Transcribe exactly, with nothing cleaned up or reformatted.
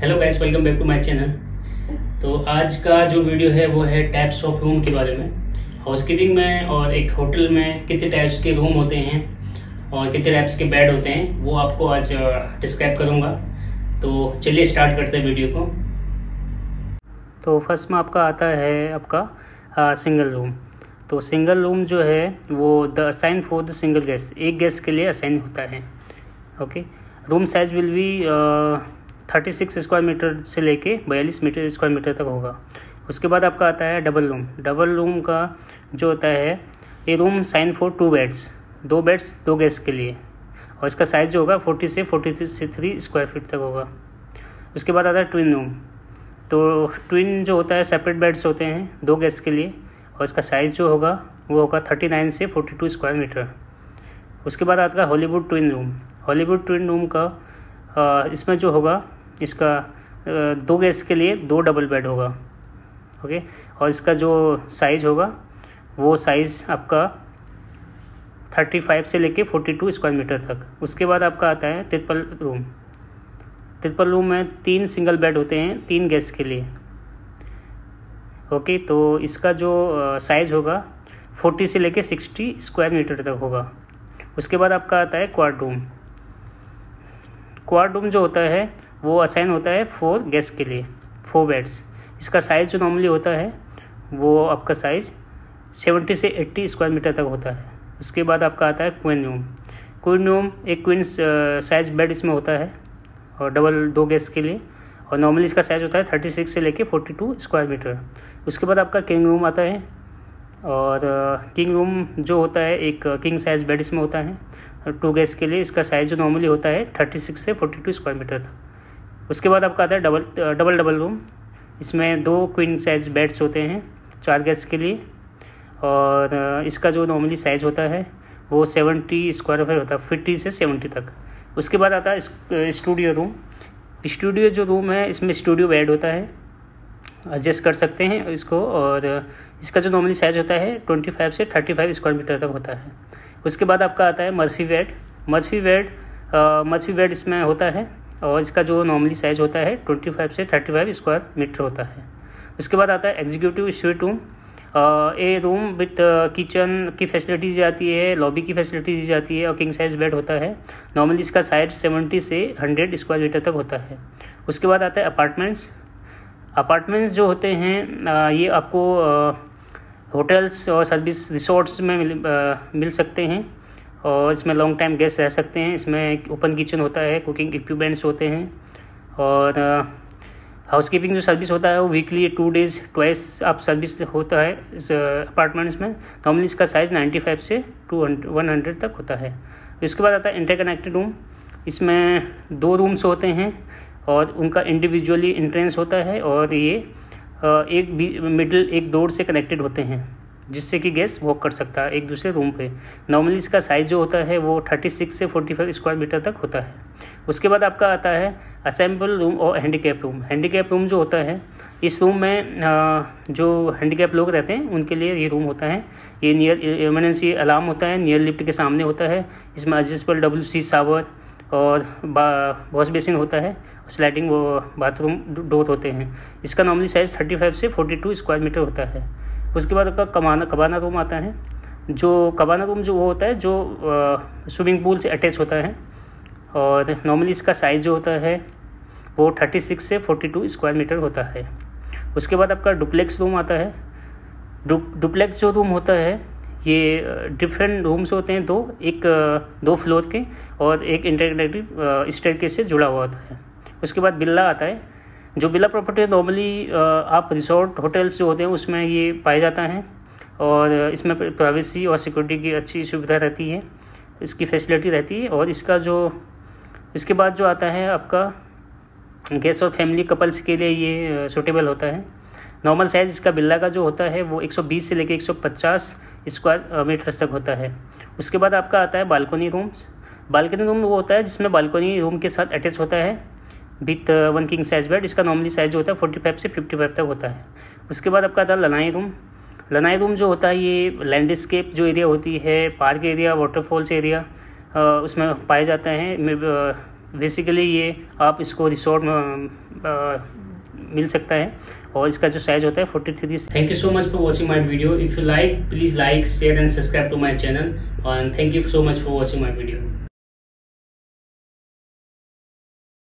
Hello guys, welcome back to my channel. तो आज का जो वीडियो है वो है टाइप्स ऑफ रूम के बारे में। हाउसकीपिंग में और एक होटल में कितने टाइप्स के रूम होते हैं और कितने टाइप्स के बेड होते हैं वो आपको आज डिस्क्राइब करूंगा। तो चलिए स्टार्ट करते हैं वीडियो को। तो फर्स्ट में आपका आता है आपका आ, सिंगल रूम। तो सिंगल रूम जो है वो the assign for the single guest, एक गेस्ट के लिए असाइन होता है। Okay, room size will be thirty six square metre से लेके बयालीस मीटर स्क्वायर मीटर तक होगा। उसके बाद आपका आता है डबल रूम। डबल रूम का जो होता है ये room sign for two beds, दो बेड्स दो गेस्ट के लिए, और इसका साइज़ जो होगा फोर्टी से फोर्टी से थ्री स्क्वायर फीट तक होगा। उसके बाद आता है ट्विन रूम। तो ट्विन जो होता है सेपरेट बेड्स होते हैं दो गेस्ट के लिए, और इसका साइज़ जो होगा वो होगा थर्टी नाइन से फोर्टी टू स्क्वायर मीटर। उसके बाद आता है Hollywood twin room. Hollywood twin room का आ, इसमें जो होगा इसका दो गेस्ट के लिए दो डबल बेड होगा। ओके, और इसका जो साइज़ होगा वो साइज़ आपका थर्टी फाइव से लेके फोर्टी टू स्क्वायर मीटर तक। उसके बाद आपका आता है ट्रिपल रूम। ट्रिपल रूम में तीन सिंगल बेड होते हैं तीन गेस्ट के लिए। ओके, तो इसका जो साइज़ होगा फोर्टी से लेके सिक्सटी स्क्वायर मीटर तक होगा। उसके बाद आपका आता है क्वाड रूम। क्वाड रूम जो होता है वो असाइन होता है फोर गेस्ट के लिए, फोर बेड्स। इसका साइज़ जो नॉर्मली होता है वो आपका साइज़ सेवेंटी से एट्टी स्क्वायर मीटर तक होता है। उसके बाद आपका आता है क्वीन रूम। क्वीन रूम एक क्वीन साइज बेड इसमें होता है और डबल दो गेस्ट के लिए, और नॉर्मली इसका साइज़ होता है थर्टी सिक्स से लेके फोर्टी टू स्क्वायर मीटर। उसके बाद आपका किंग रूम आता है, और किंग रूम जो होता है एक किंग साइज़ बेड इसमें होता है टू गेस्ट के लिए। इसका साइज़ जो नॉर्मली होता है थर्टी सिक्स से फोर्टी टू स्क्वायर मीटर तक। उसके बाद आपका आता है डबल डबल डबल रूम। इसमें दो क्वीन साइज़ बेड्स होते हैं चार गेस्ट के लिए, और इसका जो नॉर्मली साइज़ होता है वो सेवेंटी स्क्वायर फीट होता है, फिफ्टी से सेवेंटी तक। उसके बाद आता है स्टूडियो रूम। स्टूडियो जो रूम है इसमें स्टूडियो बेड होता है, एडजस्ट कर सकते हैं इसको, और इसका जो नॉर्मली साइज़ होता है ट्वेंटी फाइव से थर्टी फाइव स्क्वायर मीटर तक होता है। उसके बाद आपका आता है Murphy bed. Murphy bed Murphy bed इसमें होता है, और इसका जो नॉर्मली साइज़ होता है ट्वेंटी फाइव से थर्टी फाइव स्क्वायर मीटर होता है। उसके बाद आता है एग्जीक्यूटिव स्वीट रूम। ये रूम विथ किचन की फैसिलिटी दी जाती है, लॉबी की फैसिलिटी दी जाती है, और किंग साइज बेड होता है। नॉर्मली इसका साइज सेवेंटी से हंड्रेड स्क्वायर मीटर तक होता है। उसके बाद आता है अपार्टमेंट्स। अपार्टमेंट्स जो होते हैं आ, ये आपको आ, होटल्स और सर्विस रिसोर्ट्स में मिल, आ, मिल सकते हैं, और इसमें लॉन्ग टाइम गेस्ट रह सकते हैं। इसमें ओपन किचन होता है, कुकिंग इक्विपमेंट्स होते हैं, और हाउसकीपिंग जो सर्विस होता है वो वीकली टू डेज ट्वाइस आप सर्विस होता है इस अपार्टमेंट्स में। नॉर्मली इसका साइज़ नाइन्टी फाइव से टू हंड्रेड तक होता है। इसके बाद आता है इंटरकनेक्टेड रूम। इसमें दो रूम्स होते हैं, और उनका इंडिविजुअली एंट्रेंस होता है, और ये एक मिडिल एक डोर से कनेक्टेड होते हैं, जिससे कि गेस्ट वॉक कर सकता है एक दूसरे रूम पे। नॉर्मली इसका साइज़ जो होता है वो थर्टी सिक्स से फोर्टी फाइव स्क्वायर मीटर तक होता है। उसके बाद आपका आता है असेंबल रूम और हैंडीकैप रूम। हैंडीकैप रूम जो होता है, इस रूम में जो हैंडीकैप लोग रहते हैं उनके लिए ये रूम होता है। ये नियर इमरजेंसी अलार्म होता है, नियर लिफ्ट के सामने होता है। इसमें एडजस्टेबल डब्ल्यू सी शावर और वॉश बेसिन होता है, स्लाइडिंग वो बाथरूम डोर होते हैं। इसका नॉर्मली साइज़ थर्टी फाइव से फोर्टी टू स्क्वायर मीटर होता है। उसके बाद आपका कमाना कबाना रूम आता है। जो कबाना रूम जो वो होता है जो स्विमिंग पूल से अटैच होता है, और नॉर्मली इसका साइज़ जो होता है वो थर्टी सिक्स से फोर्टी टू स्क्वायर मीटर होता है। उसके बाद आपका डुप्लेक्स रूम आता है। डु, डुप्लेक्स जो रूम होता है ये डिफरेंट रूम्स होते हैं, दो एक दो फ्लोर के, और एक इंटरकनेक्टेड स्टेयरकेस से जुड़ा हुआ होता है। उसके बाद बिल्ला आता है। जो बिल्ला प्रॉपर्टी है नॉर्मली आप रिसोर्ट होटल्स जो होते हैं उसमें ये पाया जाता है, और इसमें प्राइवेसी और सिक्योरिटी की अच्छी सुविधा रहती है, इसकी फैसिलिटी रहती है। और इसका जो इसके बाद जो आता है आपका गेस्ट और फैमिली कपल्स के लिए ये सूटेबल होता है। नॉर्मल साइज़ इसका बिल्ला का जो होता है वो एक सौ बीस से लेकर एक सौ पचास स्क्वायर मीटर्स तक होता है। उसके बाद आपका आता है बालकनी रूम्स। बालकनी रूम वो होता है जिसमें बालकनी रूम के साथ अटैच होता है with one king size bed. इसका नॉर्मली साइज होता है फोर्टी फाइव से फिफ्टी फाइव तक होता है। उसके बाद आपका आता है लनाई रूम। लनाई रूम जो होता है ये लैंडस्केप जो एरिया होती है, पार्क एरिया, वाटरफॉल्स एरिया, उसमें पाए जाते हैं। बेसिकली ये आप इसको रिसोर्ट में आ, मिल सकता है और इसका जो साइज होता है forty three. Thank you so much for watching my video. If you like please like share and subscribe to my channel and thank you so much for watching my video.